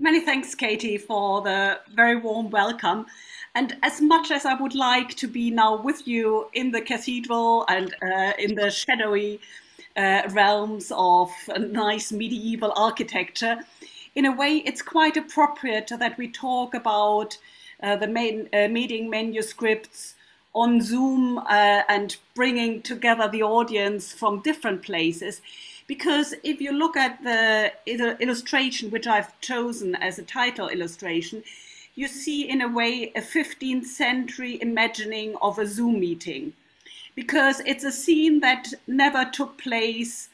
Many thanks, Katie, for the very warm welcome. And as much as I would like to be now with you in the cathedral and in the shadowy realms of nice medieval architecture, in a way it's quite appropriate that we talk about the Meding manuscripts on Zoom and bringing together the audience from different places. Because if you look at the illustration, which I've chosen as a title illustration, you see in a way a 15th century imagining of a Zoom meeting. Because it's a scene that never took place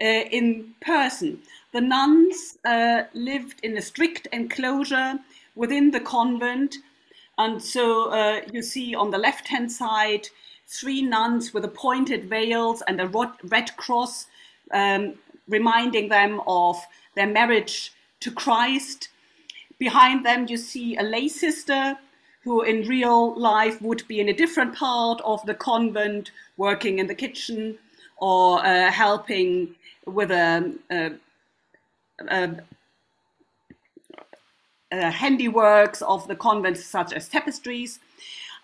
in person. The nuns lived in a strict enclosure within the convent. And so you see on the left-hand side, three nuns with pointed veils and a red cross, reminding them of their marriage to Christ. Behind them you see a lay sister who in real life would be in a different part of the convent, working in the kitchen or helping with handiworks of the convent, such as tapestries.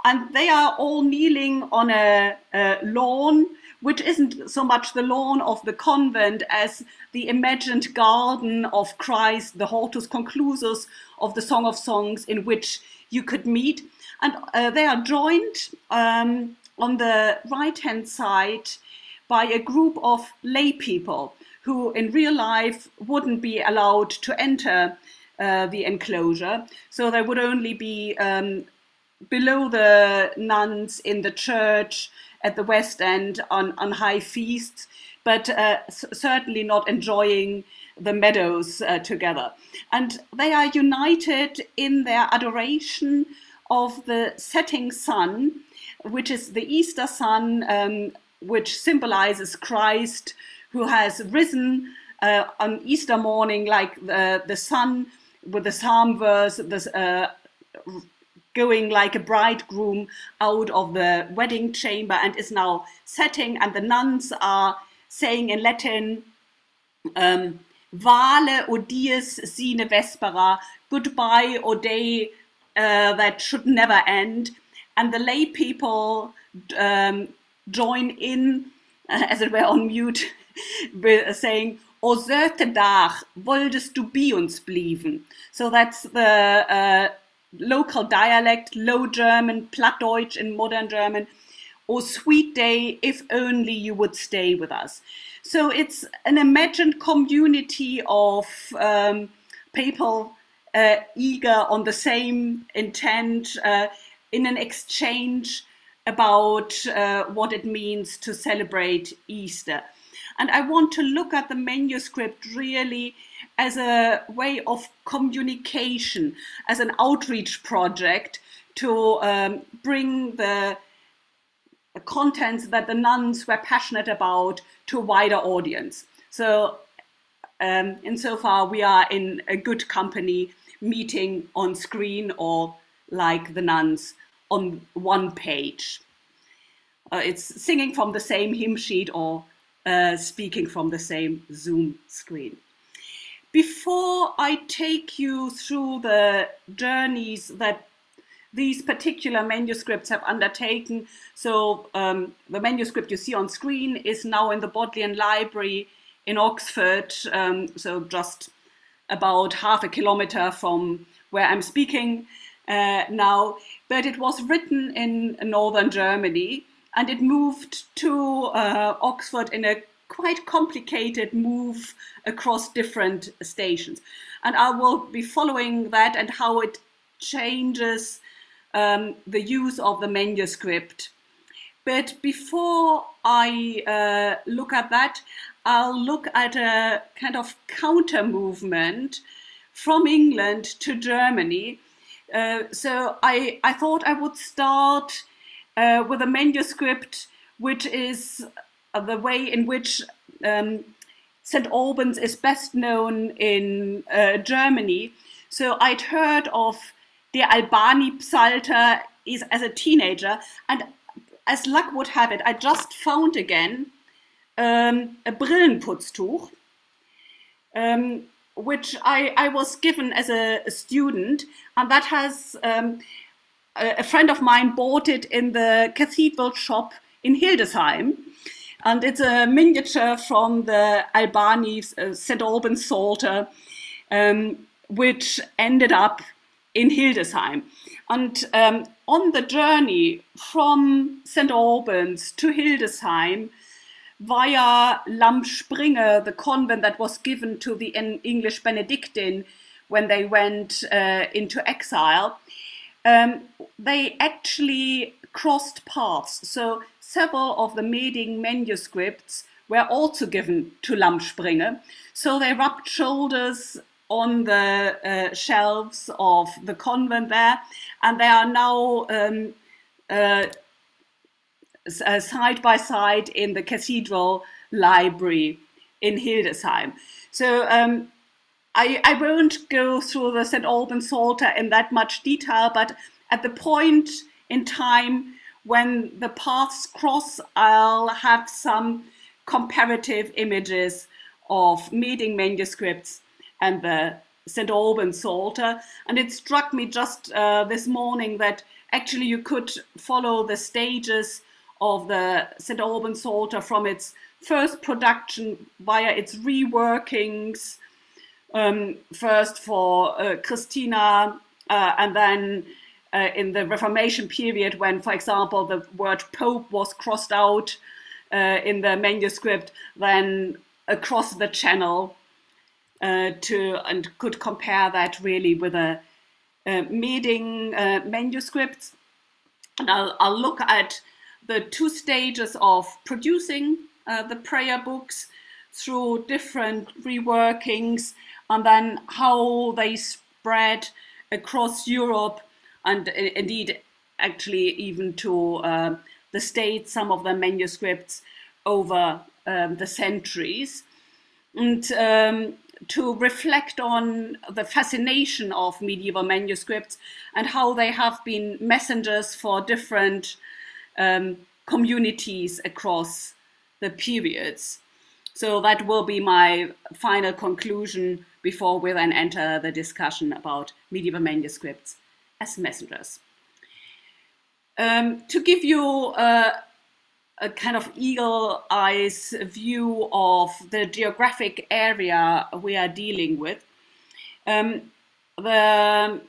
And they are all kneeling on a lawn, which isn't so much the lawn of the convent as the imagined garden of Christ, the Hortus Conclusus of the Song of Songs, in which you could meet. And they are joined on the right-hand side by a group of lay people who in real life wouldn't be allowed to enter the enclosure. So they would only be below the nuns in the church at the West End on high feasts, but certainly not enjoying the meadows together. And they are united in their adoration of the setting sun, which is the Easter sun, which symbolizes Christ, who has risen on Easter morning like the sun, with the psalm verse, this, going like a bridegroom out of the wedding chamber and is now setting. And the nuns are saying in Latin, Vale, o dies sine vespera, goodbye, o day that should never end. And the lay people join in, as it were on mute, saying, O Söte Dach, wolltest du bei uns blieben? So that's the local dialect, Low German, Plattdeutsch in modern German, or sweet day, if only you would stay with us. So it's an imagined community of people eager on the same intent in an exchange about what it means to celebrate Easter. And I want to look at the manuscript really as a way of communication, as an outreach project to bring the contents that the nuns were passionate about to a wider audience. So insofar we are in a good company, meeting on screen or like the nuns on one page. It's singing from the same hymn sheet or speaking from the same Zoom screen. Before I take you through the journeys that these particular manuscripts have undertaken, so the manuscript you see on screen is now in the Bodleian Library in Oxford, so just about half a kilometer from where I'm speaking now, but it was written in northern Germany. And it moved to Oxford in a quite complicated move across different stations. And I will be following that and how it changes the use of the manuscript. But before I look at that, I'll look at a kind of counter movement from England to Germany. So I thought I would start with a manuscript which is the way in which St. Albans is best known in Germany. So I'd heard of the Albani Psalter as a teenager, and as luck would have it, I just found again a Brillenputztuch which I was given as a student, and that has a friend of mine bought it in the cathedral shop in Hildesheim, and it's a miniature from the Albani St. Albans Psalter, which ended up in Hildesheim. And on the journey from St. Albans to Hildesheim, via Lampspringe, the convent that was given to the English Benedictine when they went into exile, they actually crossed paths. So several of the Meding manuscripts were also given to Lampspringe. So they rubbed shoulders on the shelves of the convent there, and they are now side by side in the cathedral library in Hildesheim. So I won't go through the St. Albans Psalter in that much detail, but at the point in time when the paths cross, I'll have some comparative images of Meding manuscripts and the St. Albans Psalter. And it struck me just this morning that actually you could follow the stages of the St. Albans Psalter from its first production via its reworkings, first for Christina, and then in the Reformation period when, for example, the word Pope was crossed out in the manuscript, then across the channel and could compare that really with the Meding manuscripts. And I'll look at the two stages of producing the prayer books through different reworkings, and then how they spread across Europe, and indeed actually even to the States, some of the manuscripts over the centuries, and to reflect on the fascination of medieval manuscripts and how they have been messengers for different communities across the periods. So that will be my final conclusion before we then enter the discussion about medieval manuscripts as messengers. To give you a kind of eagle-eyes view of the geographic area we are dealing with, the red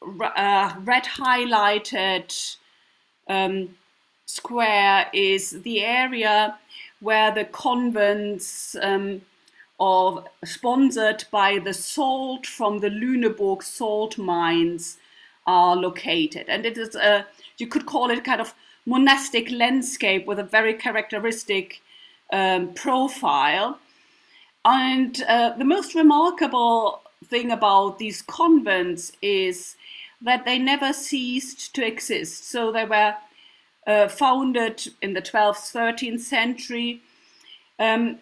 highlighted square is the area where the convents are sponsored by the salt from the Lüneburg salt mines are located. And it is a, you could call it kind of monastic landscape with a very characteristic profile. And the most remarkable thing about these convents is that they never ceased to exist. So they were founded in the 12th, 13th century, and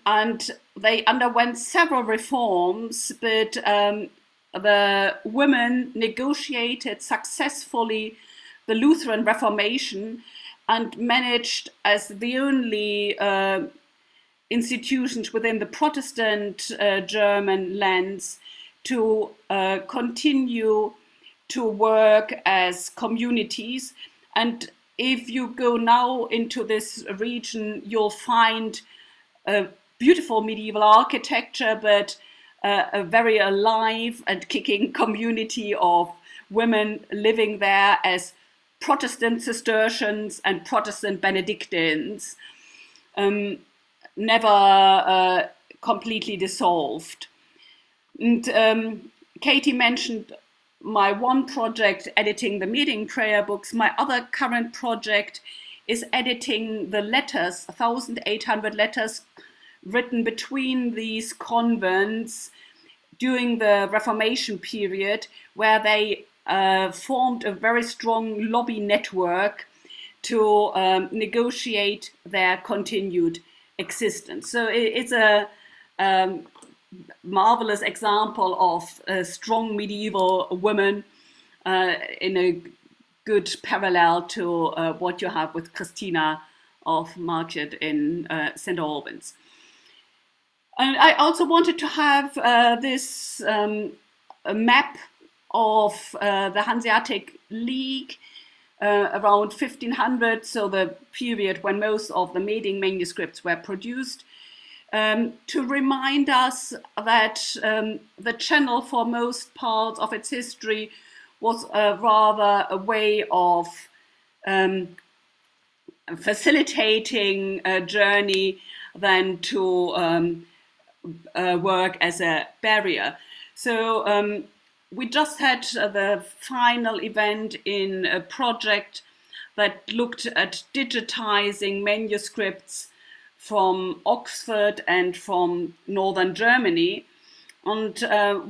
they underwent several reforms, but the women negotiated successfully the Lutheran Reformation and managed, as the only institutions within the Protestant German lands, to continue to work as communities. And if you go now into this region, you'll find beautiful medieval architecture, but a very alive and kicking community of women living there as Protestant Cistercians and Protestant Benedictines, never completely dissolved. And Katie mentioned my one project, editing the Meding prayer books. My other current project is editing the letters, 1,800 letters written between these convents during the Reformation period, where they formed a very strong lobby network to negotiate their continued existence. So it's a marvelous example of a strong medieval woman in a good parallel to what you have with Christina of Marchid in St. Albans. I also wanted to have this a map of the Hanseatic League around 1500, so the period when most of the Meding manuscripts were produced, to remind us that the Channel, for most parts of its history, was rather a way of facilitating a journey than to work as a barrier. So we just had the final event in a project that looked at digitizing manuscripts from Oxford and from northern Germany. And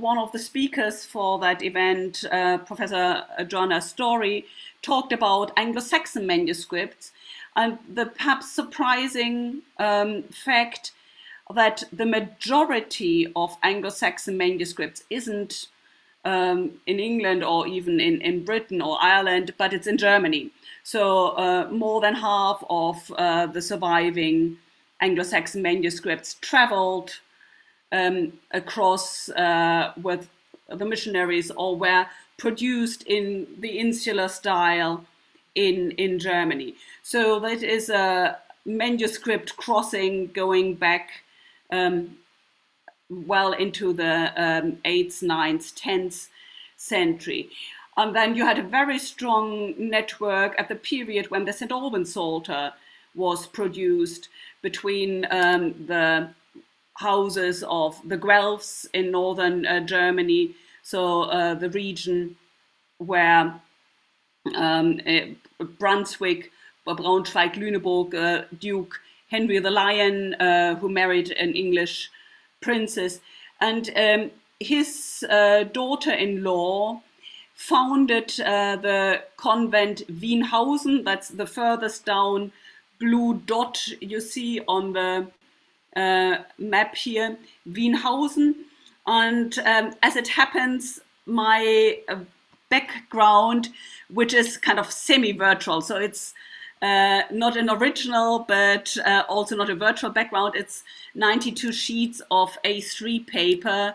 one of the speakers for that event, Professor Joanna Story, talked about Anglo-Saxon manuscripts, and the perhaps surprising fact that the majority of Anglo-Saxon manuscripts isn't in England or even in Britain or Ireland, but it's in Germany. So more than half of the surviving Anglo-Saxon manuscripts traveled across with the missionaries, or were produced in the insular style in Germany. So that is a manuscript crossing going back well into the 8th, 9th, 10th century. And then you had a very strong network at the period when the St. Albans Psalter was produced between the houses of the Guelphs in northern Germany, so the region where Brunswick, Braunschweig, Lüneburg, Duke Henry the Lion, who married an English princess, and his daughter-in-law founded the convent Wienhausen. That's the furthest down blue dot you see on the map here, Wienhausen. And as it happens, my background, which is kind of semi-virtual, so it's not an original, but also not a virtual background. It's 92 sheets of A3 paper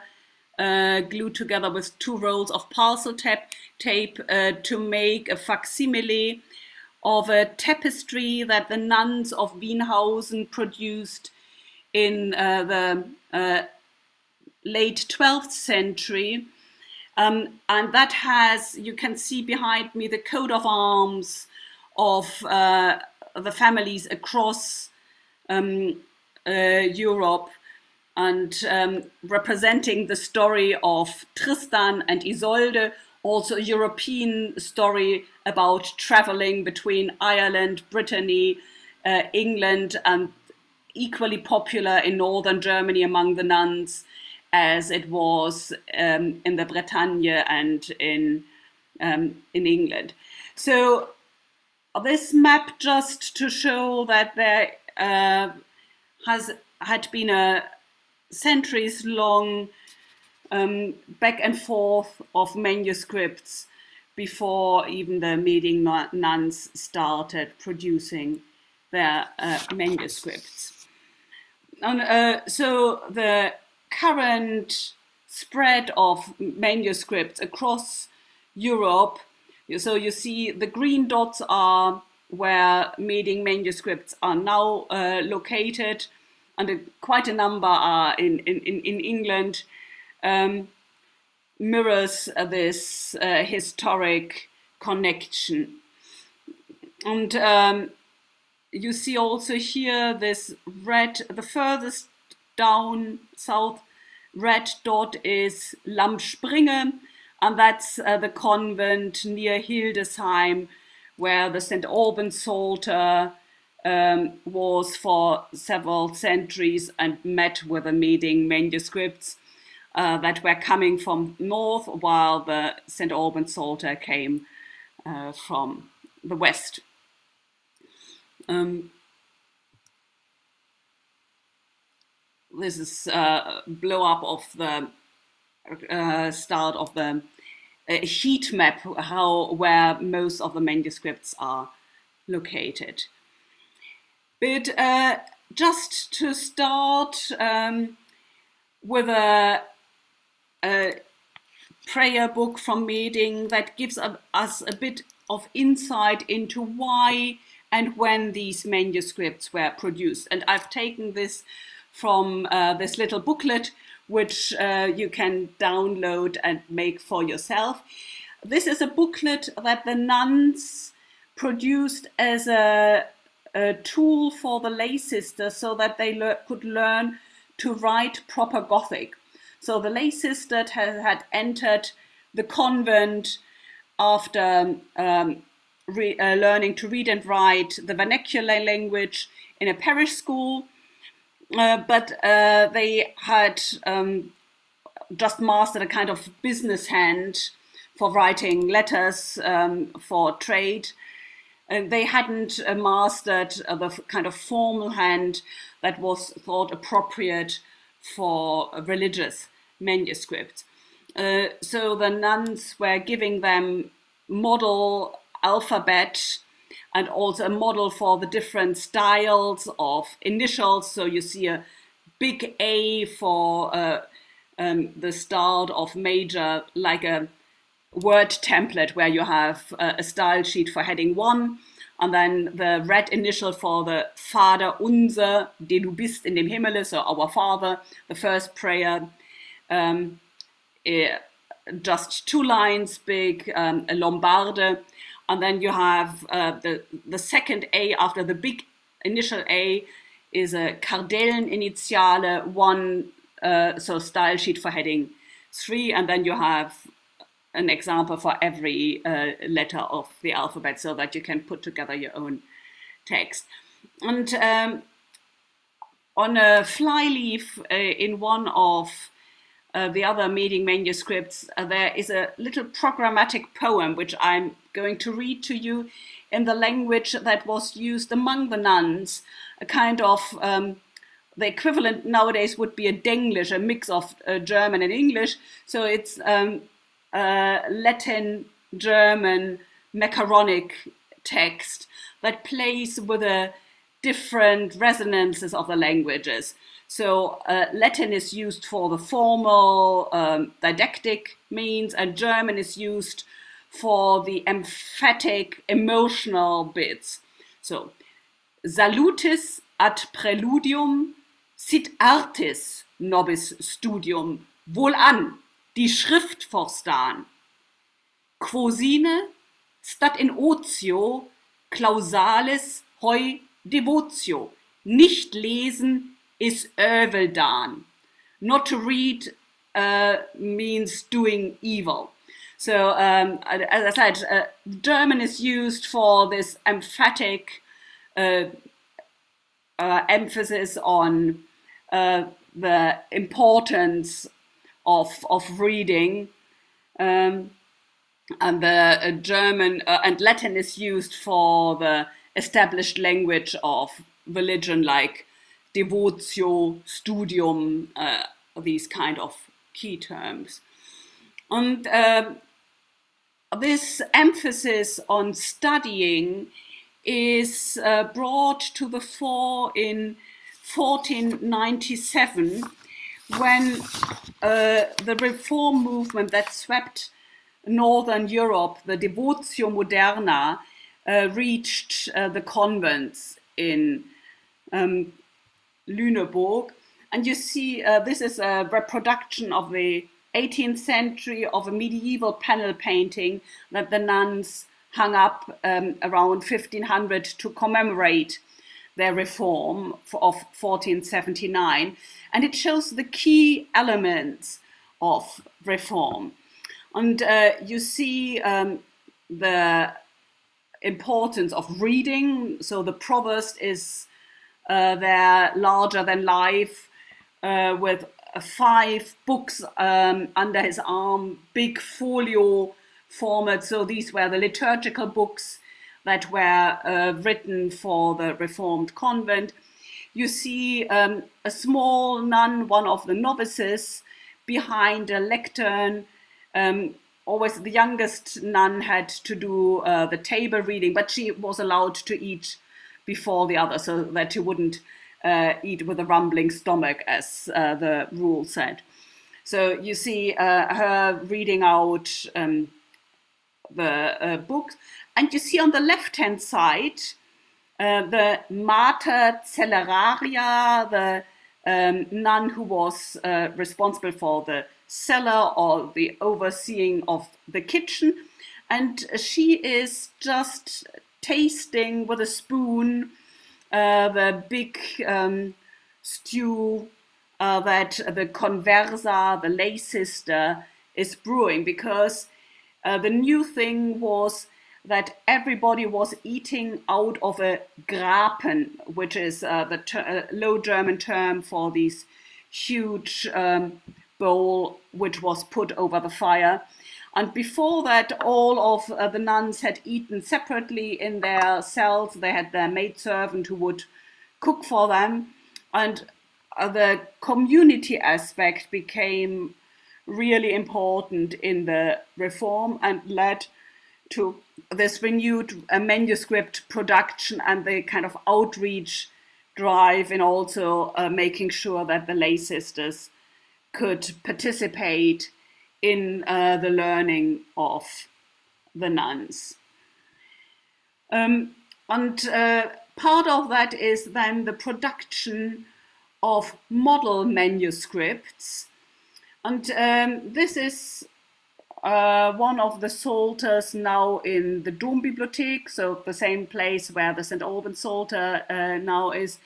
glued together with 2 rolls of parcel tape to make a facsimile of a tapestry that the nuns of Wienhausen produced in the late 12th century. And that has, you can see behind me, the coat of arms of the families across Europe, and representing the story of Tristan and Isolde, also a European story about traveling between Ireland, Brittany, England, and equally popular in northern Germany among the nuns as it was in the Bretagne and in England. So this map, just to show that there had been a centuries-long back and forth of manuscripts before even the Meding nuns started producing their manuscripts. And so the current spread of manuscripts across Europe, so you see the green dots are where Meding manuscripts are now located, and quite a number are in England, mirrors this historic connection. And you see also here this red, the furthest down south red dot is Lammspringe, and that's the convent near Hildesheim where the St. Albans Psalter was for several centuries and met with the Meding manuscripts that were coming from north, while the St. Albans Psalter came from the west. This is a blow up of the start of the heat map, where most of the manuscripts are located. But just to start, with a prayer book from Meding that gives us a bit of insight into why and when these manuscripts were produced. And I've taken this from this little booklet, which you can download and make for yourself. This is a booklet that the nuns produced as a tool for the lay sisters so that they could learn to write proper Gothic. So the lay sister had entered the convent after learning to read and write the vernacular language in a parish school, but they had just mastered a kind of business hand for writing letters for trade. And they hadn't mastered the kind of formal hand that was thought appropriate for religious manuscripts. So the nuns were giving them model alphabet and also a model for the different styles of initials. So you see a big A for the start of major, like a word template where you have a style sheet for heading 1 and then the red initial for the Vater unser, den du bist in dem Himmel, so our Father, the first prayer, just 2 lines big, a Lombarde, and then you have the second A after the big initial A is a Kardelleniziale 1, so style sheet for heading 3, and then you have an example for every letter of the alphabet so that you can put together your own text. And on a flyleaf in one of the other Meding manuscripts, there is a little programmatic poem which I'm going to read to you in the language that was used among the nuns, a kind of the equivalent nowadays would be a Denglisch, a mix of German and English. So it's Latin, German, macaronic text that plays with the different resonances of the languages. So Latin is used for the formal didactic means, and German is used for the emphatic, emotional bits. So salutis ad preludium, sit artis nobis studium, wohlan. Die Schrift forstan, quo sine stat in otio, clausalis heu devotio, nicht lesen is öveldan. Not to read means doing evil. So, as I said, German is used for this emphatic emphasis on the importance of reading, and the German and Latin is used for the established language of religion, like devotio, studium, these kind of key terms. And this emphasis on studying is brought to the fore in 1497, when the reform movement that swept Northern Europe, the Devotio Moderna, reached the convents in Lüneburg. And you see this is a reproduction of the 18th century of a medieval panel painting that the nuns hung up around 1500 to commemorate their reform of 1479, and it shows the key elements of reform. And you see the importance of reading. So the provost is there, larger than life, with 5 books under his arm, big folio format. So these were the liturgical books that were written for the reformed convent. You see a small nun, one of the novices, behind a lectern. Always the youngest nun had to do the table reading, but she was allowed to eat before the other so that she wouldn't eat with a rumbling stomach, as the rule said. So you see her reading out the book, and you see on the left-hand side the Mater Cellaria, the nun who was responsible for the cellar or the overseeing of the kitchen, and she is just tasting with a spoon the big stew that the Conversa, the lay sister, is brewing, because the new thing was that everybody was eating out of a Grapen, which is the Low German term for these huge bowl which was put over the fire. And before that, all of the nuns had eaten separately in their cells. They had their maidservant who would cook for them. And the community aspect became really important in the reform and led to this renewed manuscript production and the kind of outreach drive, and also making sure that the lay sisters could participate in the learning of the nuns. And part of that is then the production of model manuscripts. And this is one of the Psalters now in the Dombibliothek, so the same place where the St. Albans Psalter now is,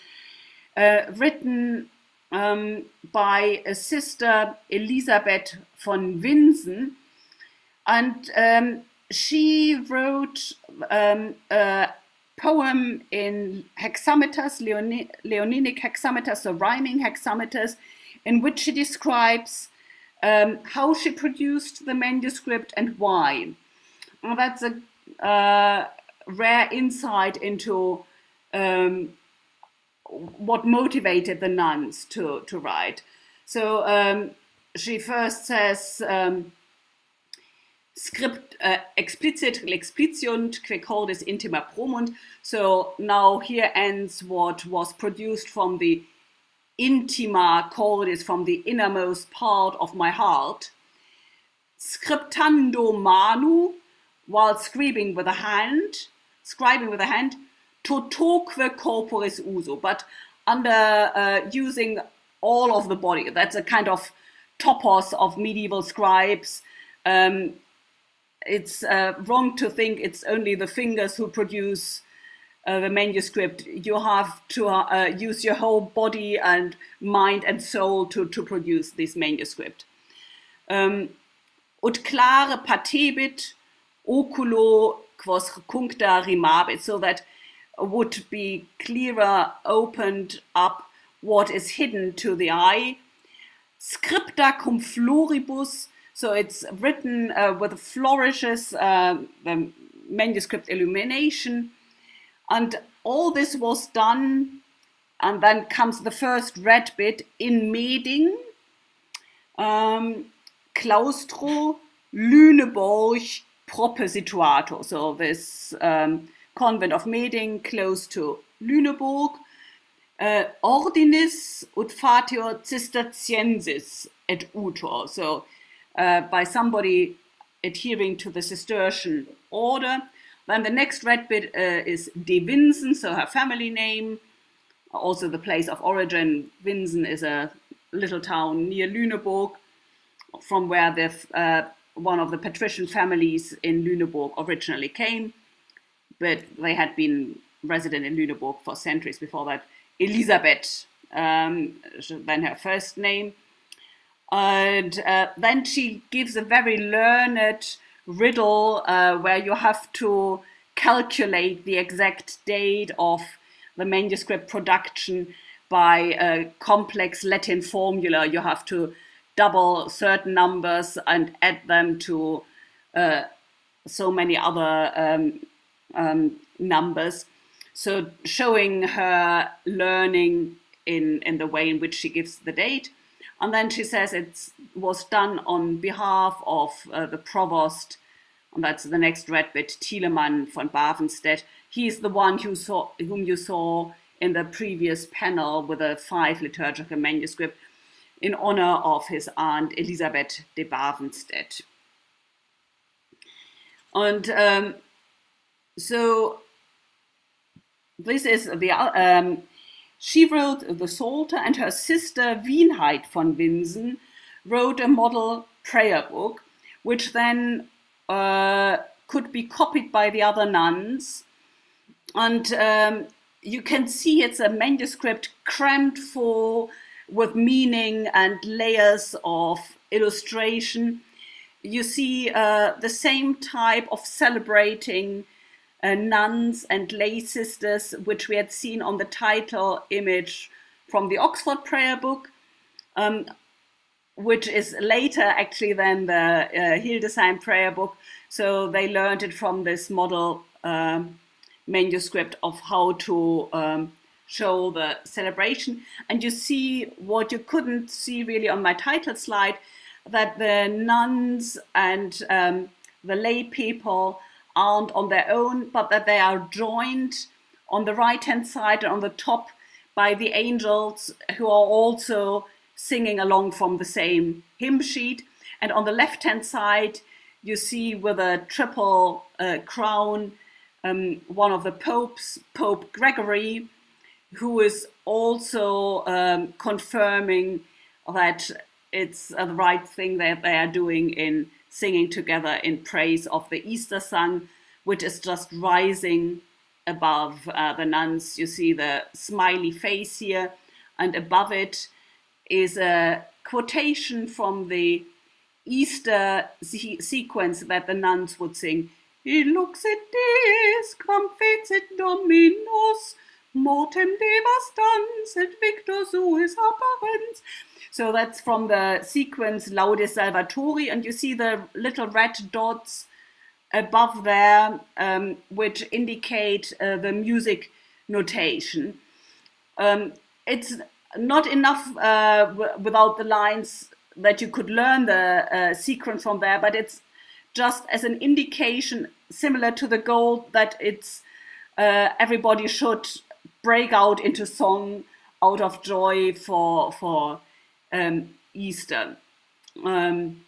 written by a sister, Elisabeth von Winsen. And she wrote a poem in hexameters, Leoninic hexameters, so rhyming hexameters, in which she describes how she produced the manuscript and why. Well, that's a rare insight into what motivated the nuns to write. So she first says, script explicit expliciunt quae cordis intima promunt. So now here ends what was produced from the intima cordis, from the innermost part of my heart. Scriptando manu, while scribing with a hand, totoque corporis usu, but under using all of the body. That's a kind of topos of medieval scribes. It's wrong to think it's only the fingers who produce the manuscript. You have to use your whole body and mind and soul to produce this manuscript. Ut clare patebit oculo quos cuncta rimabit, so that would be clearer, opened up what is hidden to the eye. Scripta cum floribus, so it's written with flourishes, the manuscript illumination. And all this was done, and then comes the first red bit, in Meding, claustro Lüneborg proper situato. So this convent of Meding, close to Lüneburg, ordinis ut fatio cisterciensis et utor. So by somebody adhering to the Cistercian order. Then the next red bit is de Winsen, so her family name, also the place of origin. Winsen is a little town near Lüneburg, from where the, one of the patrician families in Lüneburg originally came, but they had been resident in Lüneburg for centuries before that. Elisabeth, then her first name. And then she gives a very learned riddle where you have to calculate the exact date of the manuscript production by a complex Latin formula. You have to double certain numbers and add them to so many other numbers. So showing her learning in the way in which she gives the date. And then she says it was done on behalf of the provost, and that's the next red bit, Thielemann von Bavenstedt. He is the one whom you saw in the previous panel with a 5 liturgical manuscript in honor of his aunt Elisabeth de Bavenstedt. And so this is the, she wrote the Psalter, and her sister Wienheit von Winsen wrote a model prayer book, which then could be copied by the other nuns. And you can see it's a manuscript crammed full with meaning and layers of illustration. You see the same type of celebrating nuns and lay sisters, which we had seen on the title image from the Oxford Prayer Book, which is later actually than the Hildesheim Prayer Book. So they learned it from this model manuscript of how to show the celebration. And you see what you couldn't see really on my title slide, that the nuns and the lay people aren't on their own, but that they are joined on the right-hand side and on the top by the angels, who are also singing along from the same hymn sheet. And on the left-hand side, you see with a triple crown, one of the popes, Pope Gregory, who is also confirming that it's the right thing that they are doing in singing together in praise of the Easter Sun, which is just rising above the nuns. You see the smiley face here, and above it is a quotation from the Easter sequence that the nuns would sing. Illuxit Deus, quam fecit Dominus, mortem devas dans, et victor suis apparens. So that's from the sequence Laude Salvatori, and you see the little red dots above there, which indicate the music notation. It's not enough without the lines that you could learn the sequence from there, but it's just as an indication, similar to the goal, that it's everybody should break out into song out of joy for Easter. And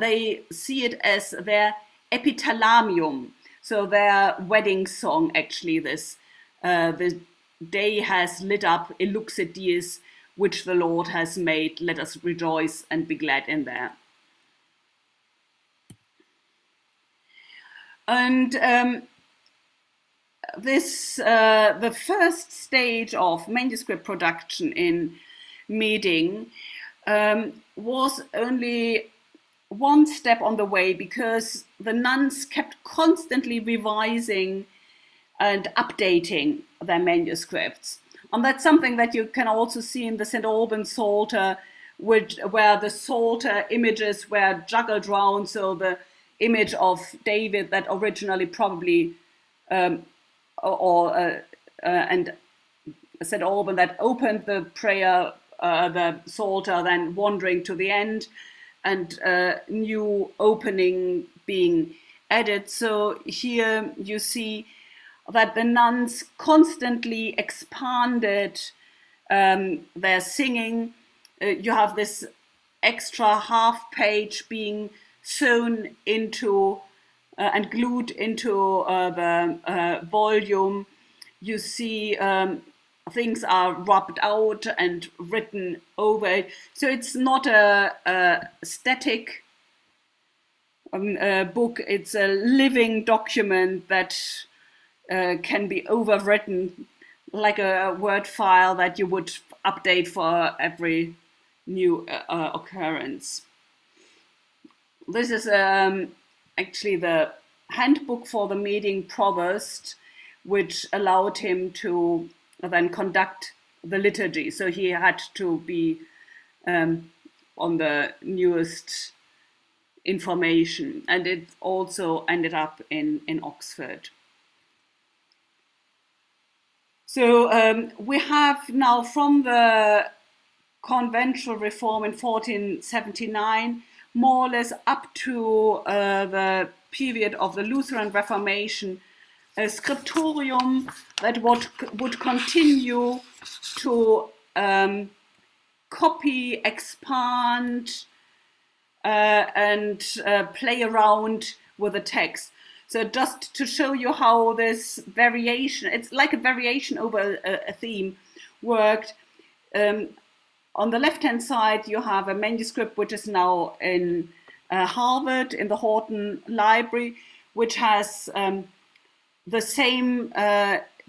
they see it as their epitalamium, so their wedding song, actually. This the day has lit up, Illuxit Dies, which the Lord has made, let us rejoice and be glad in there. And this the first stage of manuscript production in Meding was only one step on the way, because the nuns kept constantly revising and updating their manuscripts. And that's something that you can also see in the St. Albans Psalter, where the Psalter images were juggled round. So the image of David that originally probably, and St. Alban that opened the prayer, the Psalter, then wandering to the end, and new opening being added. So here you see that the nuns constantly expanded their singing. You have this extra half page being sewn into and glued into the volume. You see things are rubbed out and written over it. So it's not a static book, it's a living document that can be overwritten, like a Word file that you would update for every new occurrence. This is actually the handbook for the Meding provost, which allowed him to then conduct the liturgy. So he had to be on the newest information, and it also ended up in Oxford. So we have now, from the conventual reform in 1479, more or less up to the period of the Lutheran Reformation, scriptorium that would continue to copy, expand, and play around with the text. So just to show you how this variation, it's like a variation over a theme, worked. On the left-hand side, you have a manuscript which is now in Harvard, in the Horton Library, which has the same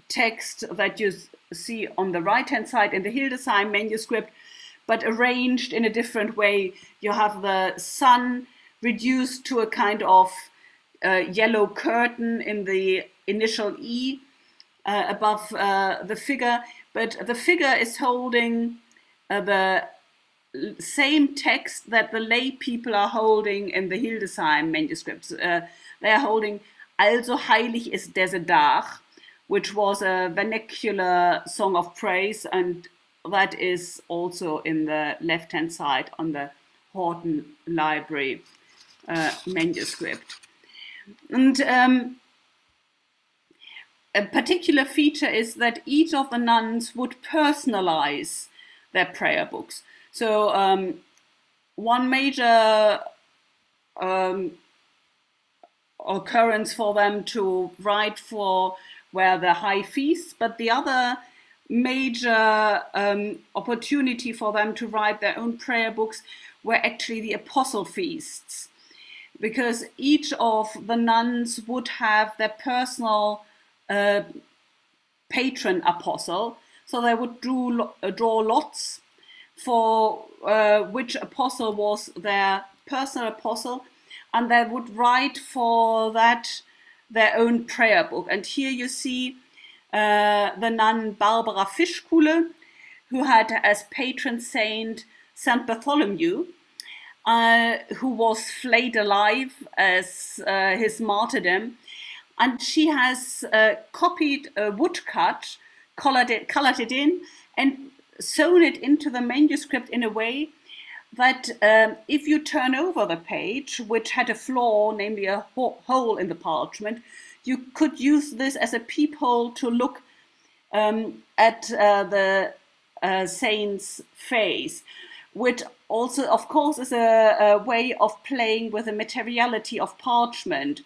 text that you see on the right-hand side in the Hildesheim manuscript, but arranged in a different way. You have the sun reduced to a kind of yellow curtain in the initial E above the figure, but the figure is holding the same text that the lay people are holding in the Hildesheim manuscripts. They are holding "Also heilig ist diese Dag," which was a vernacular song of praise, and that is also in the left-hand side on the Horton Library manuscript. And a particular feature is that each of the nuns would personalize their prayer books. So one major occurrence for them to write for were the high feasts, but the other major opportunity for them to write their own prayer books were actually the apostle feasts, because each of the nuns would have their personal patron apostle. So they would draw lots for which apostle was their personal apostle, and they would write for that their own prayer book. And here you see the nun Barbara Fischkuhle, who had as patron saint St. Bartholomew, who was flayed alive as his martyrdom. And she has copied a woodcut, colored it in, and sewn it into the manuscript in a way that if you turn over the page, which had a flaw, namely a hole in the parchment, you could use this as a peephole to look at the saint's face, which also, of course, is a way of playing with the materiality of parchment.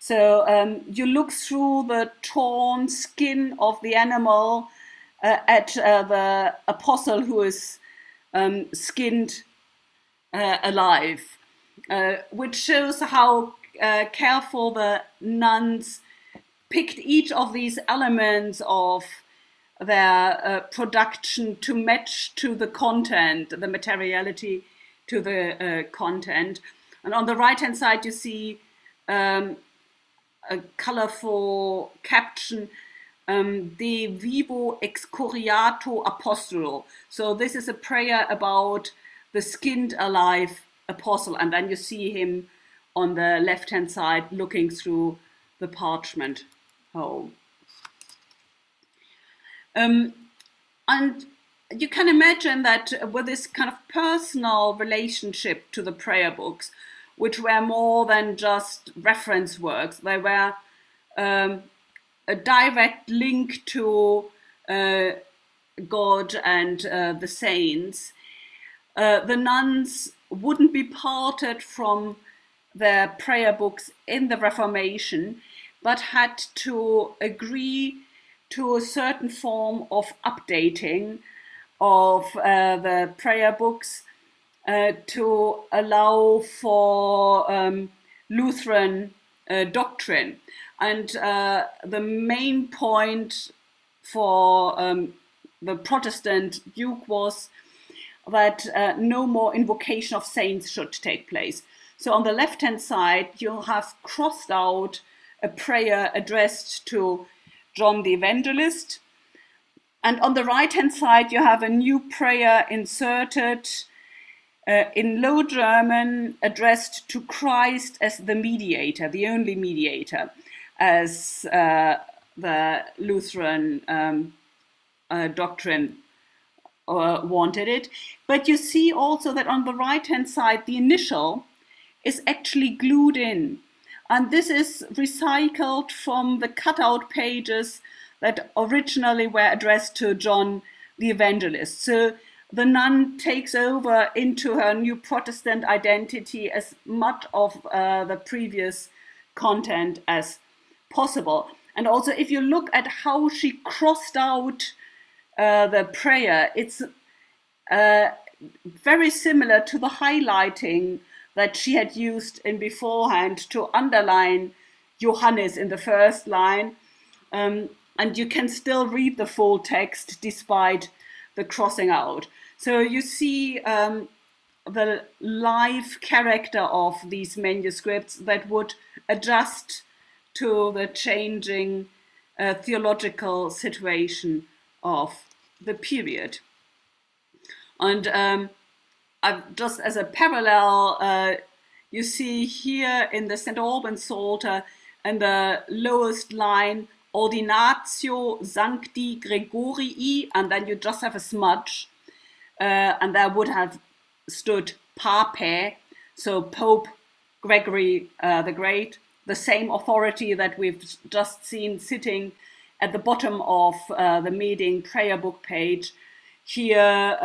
So you look through the torn skin of the animal at the apostle who is skinned alive, which shows how careful the nuns picked each of these elements of their production to match to the content, the materiality to the content. And on the right-hand side, you see a colorful caption, De vivo excoriato apostolo. So this is a prayer about the skinned alive apostle. And then you see him on the left-hand side looking through the parchment hole. And you can imagine that with this kind of personal relationship to the prayer books, which were more than just reference works. They were a direct link to God and the saints. The nuns wouldn't be parted from their prayer books in the Reformation, but had to agree to a certain form of updating of the prayer books to allow for Lutheran doctrine. And the main point for the Protestant Duke was that no more invocation of saints should take place. So on the left-hand side, you have crossed out a prayer addressed to John the Evangelist. And on the right-hand side, you have a new prayer inserted in Low German, addressed to Christ as the mediator, the only mediator, as the Lutheran doctrine wanted it. But you see also that on the right-hand side, the initial is actually glued in. And this is recycled from the cutout pages that originally were addressed to John the Evangelist. So the nun takes over into her new Protestant identity as much of the previous content as possible. And also, if you look at how she crossed out the prayer, it's very similar to the highlighting that she had used in beforehand to underline Johannes in the first line. And you can still read the full text despite the crossing out. So you see the live character of these manuscripts that would adjust to the changing theological situation of the period. And just as a parallel, you see here in the St. Alban's Psalter, in the lowest line, Ordinatio Sancti Gregorii, and then you just have a smudge, and there would have stood Pape, so Pope Gregory the Great, the same authority that we've just seen sitting at the bottom of the meeting prayer book page, here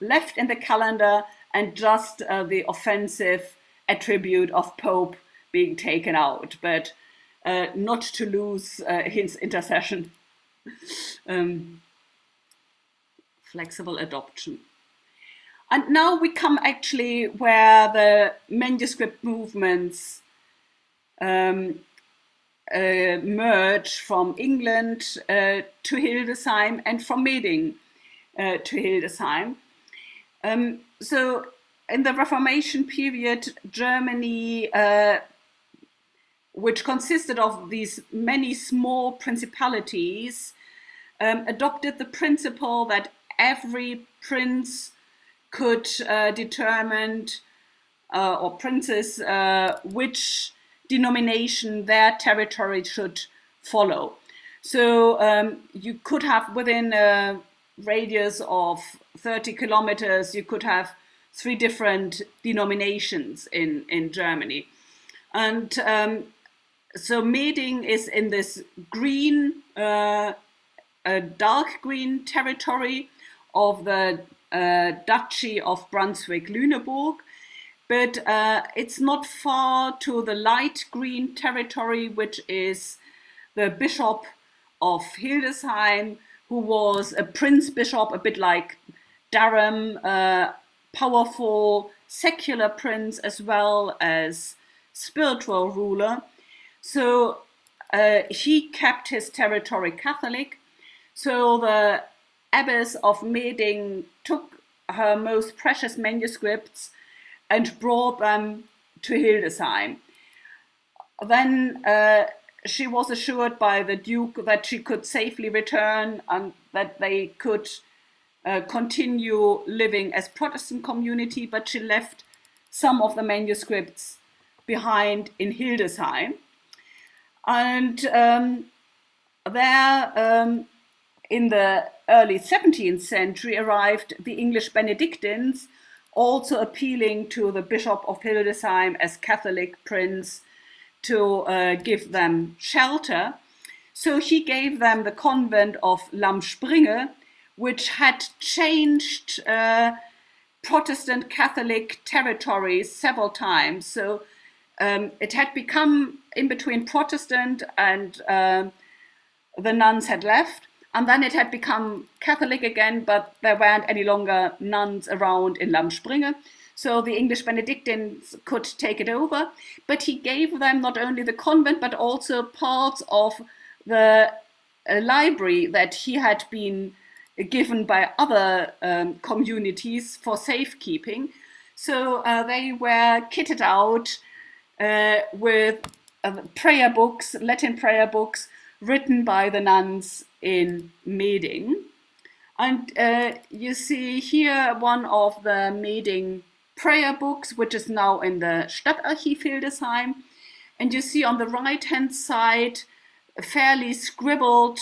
left in the calendar, and just the offensive attribute of Pope being taken out, but not to lose his intercession. Flexible adoption. And now we come actually where the manuscript movements merge from England to Hildesheim and from Meding to Hildesheim. So in the Reformation period, Germany, which consisted of these many small principalities, adopted the principle that every prince could determine, or princes, which denomination their territory should follow. So you could have within a radius of 30 kilometers, you could have 3 different denominations in Germany. And so Meding is in this green, dark green territory of the Duchy of Brunswick-Lüneburg, but it's not far to the light green territory, which is the Bishop of Hildesheim, who was a prince bishop, a bit like Durham, powerful secular prince as well as spiritual ruler. So he kept his territory Catholic. So the abbess of Meding took her most precious manuscripts and brought them to Hildesheim. Then she was assured by the Duke that she could safely return and that they could continue living as Protestant community, but she left some of the manuscripts behind in Hildesheim. And there in the early 17th century arrived the English Benedictines, also appealing to the Bishop of Hildesheim as Catholic prince to give them shelter. So he gave them the convent of Lamm Springe, which had changed Protestant Catholic territories several times. So it had become in between Protestant and the nuns had left, and then it had become Catholic again, but there weren't any longer nuns around in Lamm Springe. So the English Benedictines could take it over, but he gave them not only the convent, but also parts of the library that he had been given by other communities for safekeeping. So they were kitted out with prayer books, Latin prayer books, written by the nuns in Meding. And you see here one of the Meding prayer books, which is now in the Stadtarchiv Hildesheim. And you see on the right-hand side, a fairly scribbled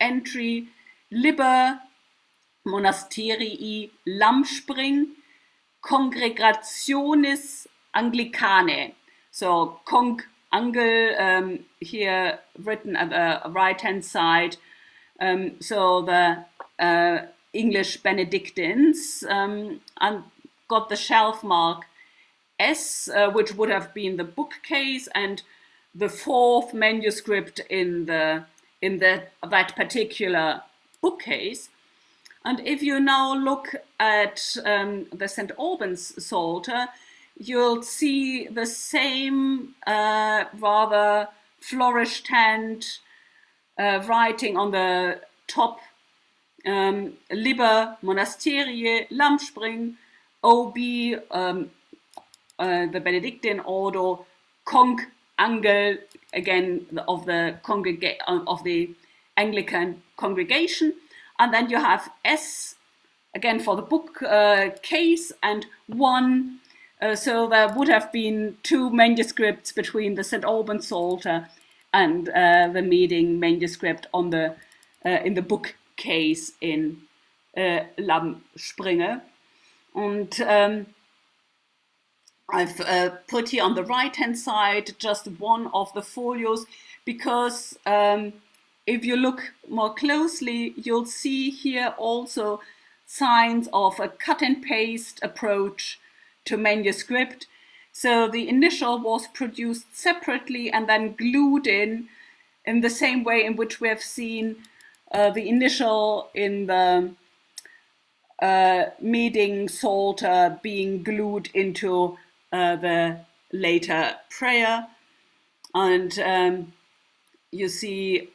entry, Liber Monasterii Lamm Springe Congregationis Anglicanae. So, Cong angle here written at the right-hand side. So the English Benedictines and got the shelf mark S, which would have been the bookcase and the fourth manuscript in that particular bookcase. And if you now look at the St. Albans Psalter, you'll see the same rather flourished hand writing on the top, Liber Monasterie Lamspring, OB, the Benedictine Order, Conc Angel, again of the Anglican congregation. And then you have S, again for the book case, and one. So there would have been two manuscripts between the St. Albans Psalter and the Meeting manuscript on the in the bookcase in Lammspringe. And I've put here on the right-hand side just one of the folios, because if you look more closely, you'll see here also signs of a cut-and-paste approach to manuscript. So the initial was produced separately and then glued in the same way in which we have seen the initial in the Meeting Psalter being glued into the later prayer. And you see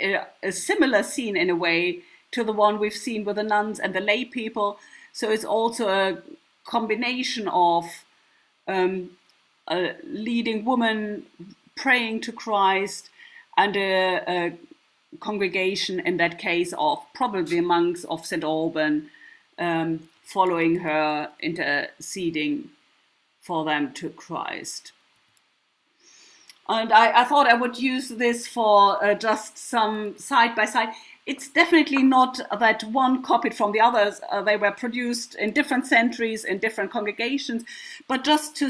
a similar scene in a way to the one we've seen with the nuns and the lay people. So it's also a combination of a leading woman praying to Christ and a congregation, in that case of probably monks of St. Alban, following her, interceding for them to Christ. And I thought I would use this for just some side by side. It's definitely not that one copied from the others. They were produced in different centuries, in different congregations, but just to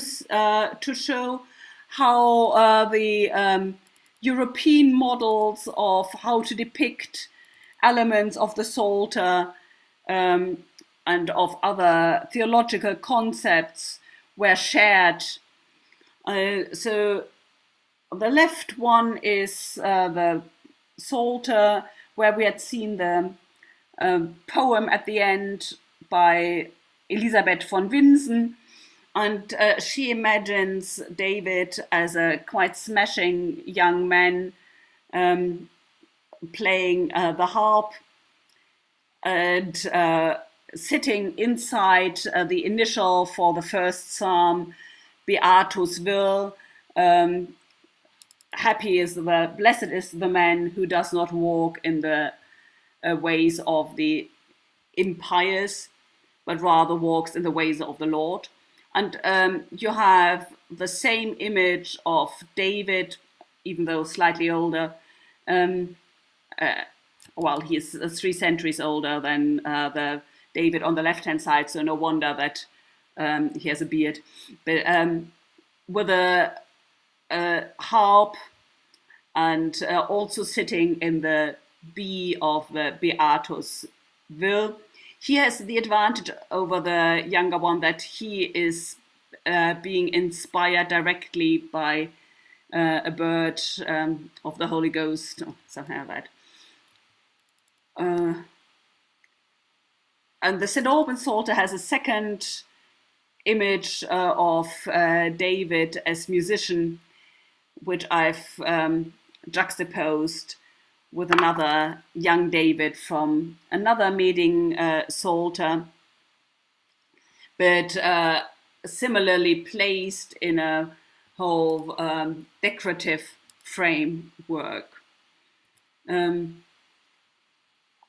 show how the European models of how to depict elements of the Psalter and of other theological concepts were shared. So the left one is the Psalter, where we had seen the poem at the end by Elisabeth von Winsen. And she imagines David as a quite smashing young man playing the harp and sitting inside the initial for the first psalm, Beatus Vir, happy is the, blessed is the man who does not walk in the ways of the impious, but rather walks in the ways of the Lord. And you have the same image of David, even though slightly older. Well, he's 3 centuries older than the David on the left-hand side, so no wonder that he has a beard. But with a harp and also sitting in the B of the Beatus Vir. He has the advantage over the younger one that he is being inspired directly by a bird of the Holy Ghost, or something like that. And the St. Albans Psalter has a second image of David as musician, which I've juxtaposed with another young David from another Meeting Psalter, but similarly placed in a whole decorative framework. There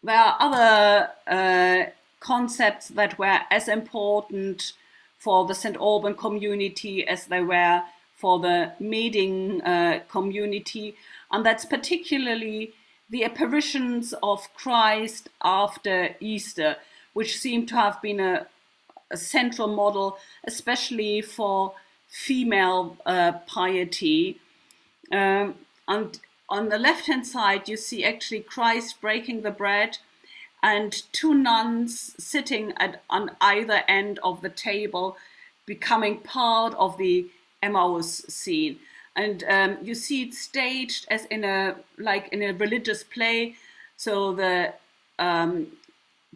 are other concepts that were as important for the St. Alban community as they were for the Meeting community, and that's particularly the apparitions of Christ after Easter, which seem to have been a central model, especially for female piety, And on the left-hand side, you see actually Christ breaking the bread and two nuns sitting on either end of the table, becoming part of the Emmaus scene. And you see it staged as in a religious play. So the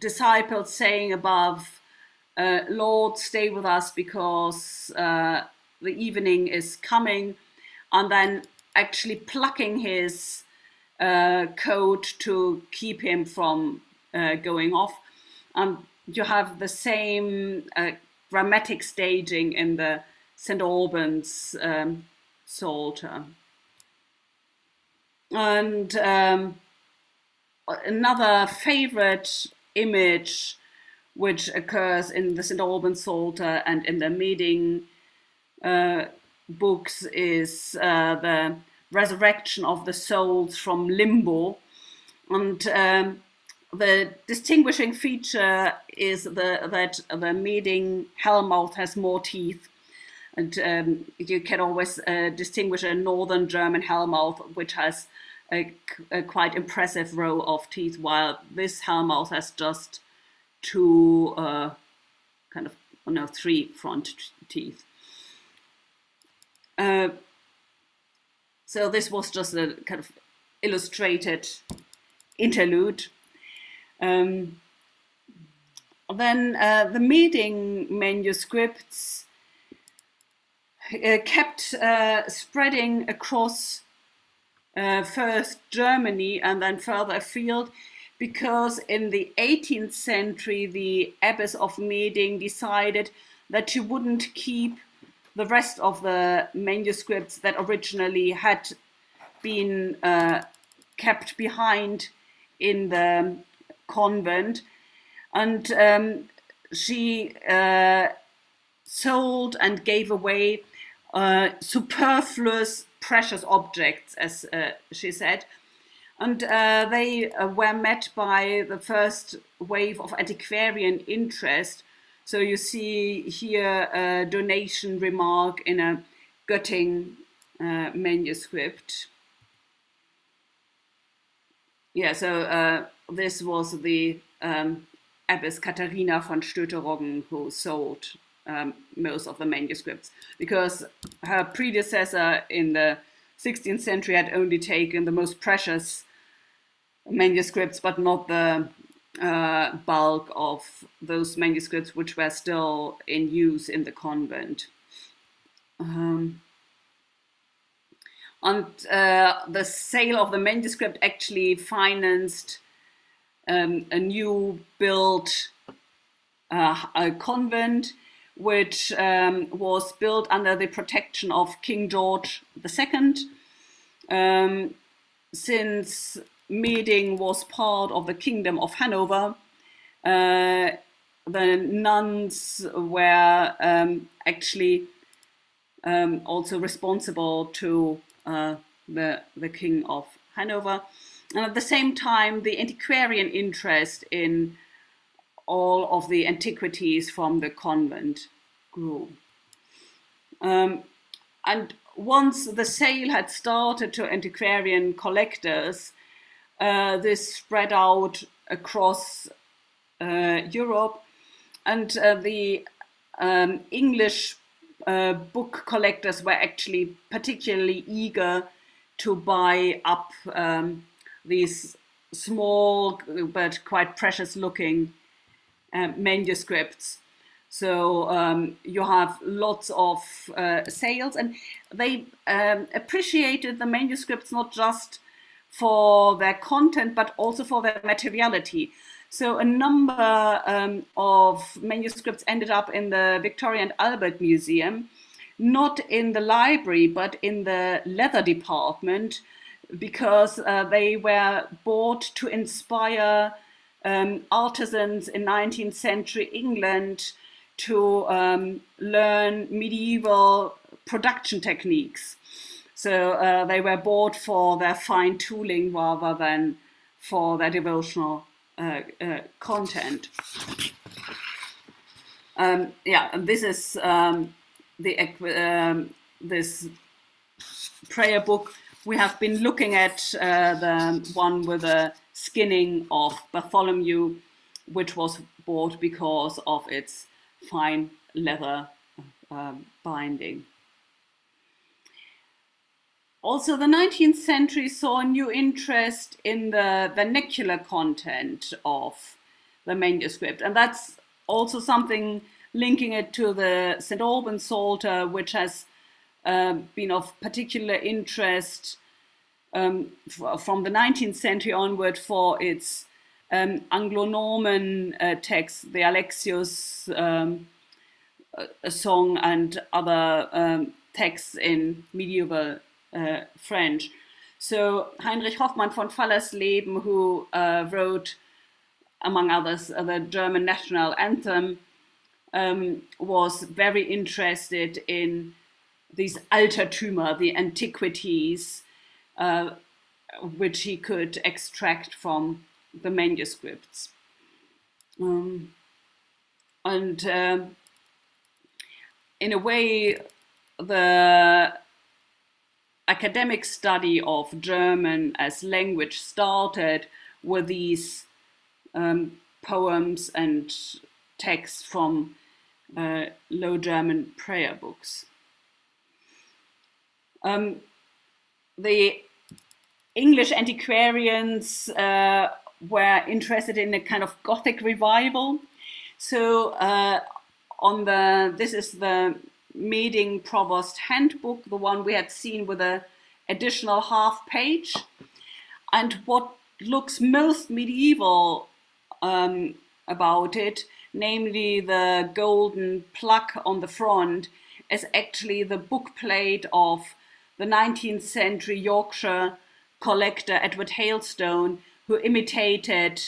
disciples saying above, Lord, stay with us because the evening is coming. And then actually plucking his coat to keep him from going off. And you have the same dramatic staging in the St. Albans Psalter. And another favorite image which occurs in the St. Albans Psalter and in the Meeting books is the resurrection of the souls from limbo. And the distinguishing feature is that the Meeting hellmouth has more teeth. And you can always distinguish a northern German hellmouth, which has a quite impressive row of teeth, while this hellmouth has just three front teeth. So this was just a kind of illustrated interlude. Then the Meeting manuscripts kept spreading across first Germany and then further afield, because in the 18th century the Abbess of Meeting decided that she wouldn't keep the rest of the manuscripts that originally had been kept behind in the convent, and she sold and gave away superfluous precious objects, as she said, and they were met by the first wave of antiquarian interest. So you see here a donation remark in a Göttingen manuscript. Yeah, so this was the Abbess Katharina von Stöteroggen who sold most of the manuscripts, because her predecessor in the 16th century had only taken the most precious manuscripts, but not the bulk of those manuscripts which were still in use in the convent. And the sale of the manuscript actually financed a new built a convent, which was built under the protection of King George II. Since Meeting was part of the Kingdom of Hanover, the nuns were actually also responsible to the King of Hanover. And at the same time, the antiquarian interest in all of the antiquities from the convent grew. And once the sale had started to antiquarian collectors, this spread out across Europe, and the English book collectors were actually particularly eager to buy up these small but quite precious looking manuscripts. So you have lots of sales, and they appreciated the manuscripts not just for their content, but also for their materiality. So a number of manuscripts ended up in the Victoria and Albert Museum, not in the library, but in the leather department, because they were bought to inspire artisans in 19th century England to learn medieval production techniques. So they were bought for their fine tooling rather than for their devotional content. And this is this prayer book We have been looking at the one with a skinning of Bartholomew, which was bought because of its fine leather binding. Also, the 19th century saw a new interest in the vernacular content of the manuscript, and that's also something linking it to the St. Albans Psalter, which has been of particular interest from the 19th century onward for its Anglo-Norman texts, the Alexius song and other texts in medieval French. So Heinrich Hoffmann von Fallersleben, who wrote, among others, the German national anthem, was very interested in these Altertümer, the antiquities, which he could extract from the manuscripts. In a way, the academic study of German as language started with these poems and texts from Low German prayer books. The English antiquarians were interested in a kind of Gothic revival. So this is the Meding Provost Handbook, the one we had seen with an additional half page. And what looks most medieval about it, namely the golden plaque on the front, is actually the bookplate of the 19th century Yorkshire collector Edward Hailstone, who imitated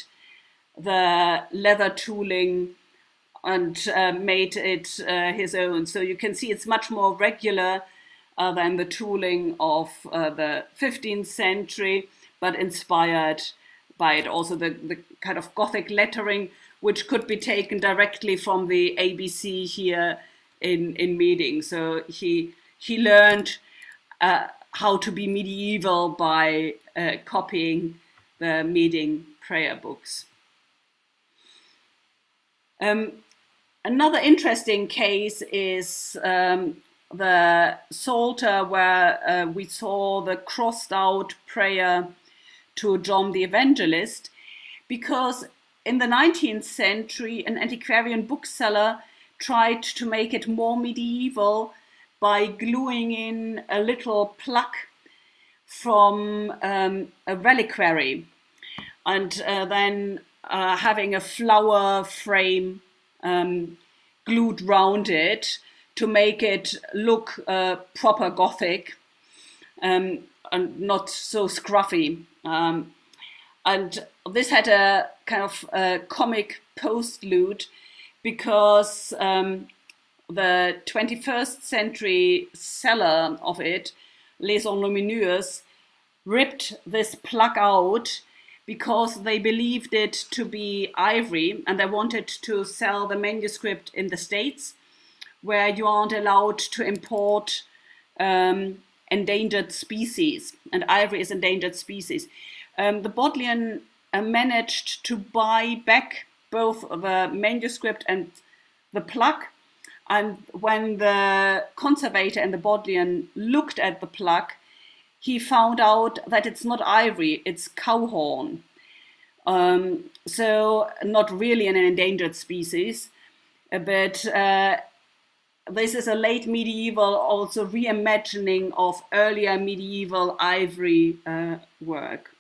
the leather tooling and made it his own. So you can see it's much more regular than the tooling of the 15th century, but inspired by it. Also the kind of Gothic lettering, which could be taken directly from the ABC here in Meding. So he learned how to be medieval by copying the Meding prayer books. Another interesting case is the Psalter, where we saw the crossed out prayer to John the Evangelist, because in the 19th century, an antiquarian bookseller tried to make it more medieval by gluing in a little plaque from a reliquary and then having a flower frame glued round it to make it look proper Gothic and not so scruffy. And this had a kind of comic postlude, because the 21st century seller of it, Les Enlumineurs, ripped this plaque out because they believed it to be ivory and they wanted to sell the manuscript in the States, where you aren't allowed to import endangered species, and ivory is endangered species. The Bodleian managed to buy back both the manuscript and the plaque, and when the conservator in the Bodleian looked at the plaque, he found out that it's not ivory, it's cow horn. So not really an endangered species, but this is a late medieval, also reimagining of earlier medieval ivory work.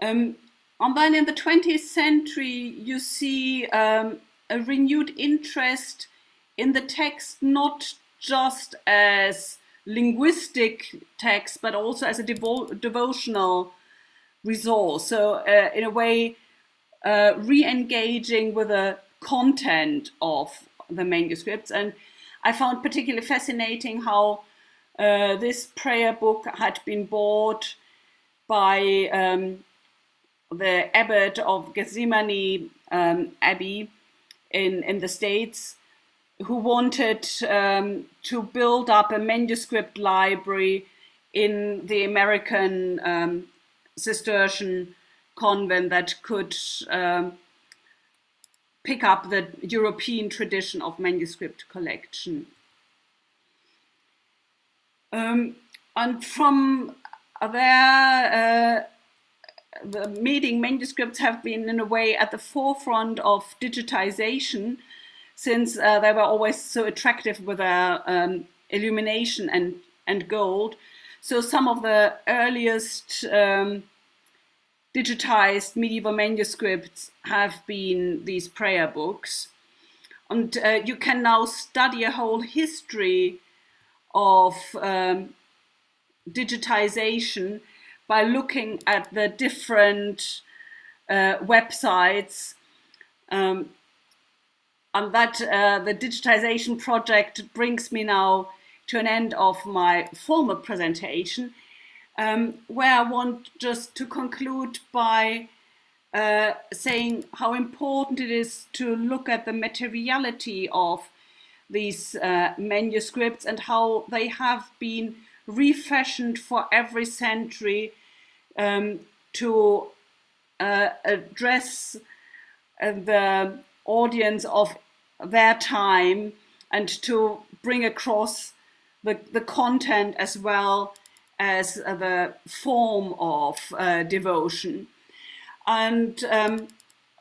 And then in the 20th century, you see a renewed interest in the text, not just as linguistic text, but also as a devotional resource. So in a way, re-engaging with the content of the manuscripts. And I found particularly fascinating how this prayer book had been bought by the abbot of Gethsemane Abbey in the States, who wanted to build up a manuscript library in the American Cistercian convent that could pick up the European tradition of manuscript collection. And from there, the meeting manuscripts have been in a way at the forefront of digitization, since they were always so attractive with their illumination and gold. So some of the earliest digitized medieval manuscripts have been these prayer books. And you can now study a whole history of digitization by looking at the different websites. And that the digitization project brings me now to an end of my formal presentation, where I want just to conclude by saying how important it is to look at the materiality of these manuscripts and how they have been refashioned for every century to address the audience of their time and to bring across the content as well as the form of devotion. And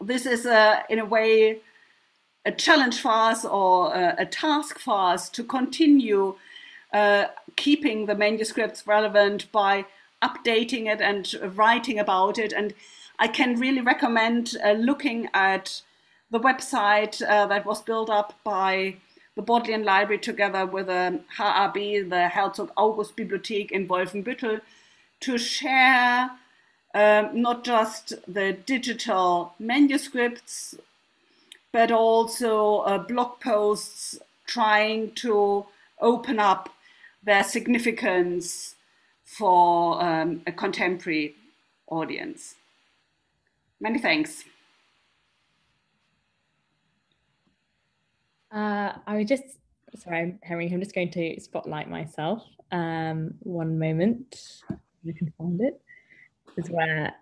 this is in a way a challenge for us, or a task for us, to continue keeping the manuscripts relevant by updating it and writing about it. And I can really recommend looking at the website that was built up by the Bodleian Library together with HAB, the Herzog August Bibliothek in Wolfenbüttel, to share not just the digital manuscripts, but also blog posts trying to open up their significance for a contemporary audience. Many thanks. Sorry, Henry, I'm just going to spotlight myself. 1 moment, I can find it. This is where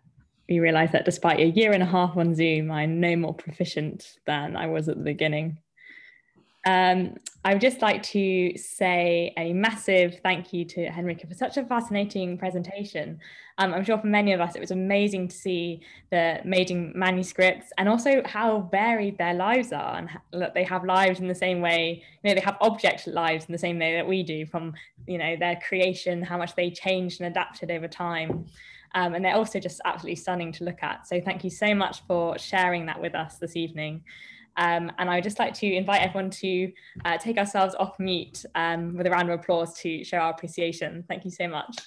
you realise that despite a year and a half on Zoom, I'm no more proficient than I was at the beginning. I would just like to say a massive thank you to Henrike for such a fascinating presentation. I'm sure for many of us it was amazing to see the maiden manuscripts and also how varied their lives are, and that they have lives in the same way, you know, they have object lives in the same way that we do, from, you know, their creation, how much they changed and adapted over time. And they're also just absolutely stunning to look at. So thank you so much for sharing that with us this evening. And I would just like to invite everyone to take ourselves off mute with a round of applause to show our appreciation. Thank you so much.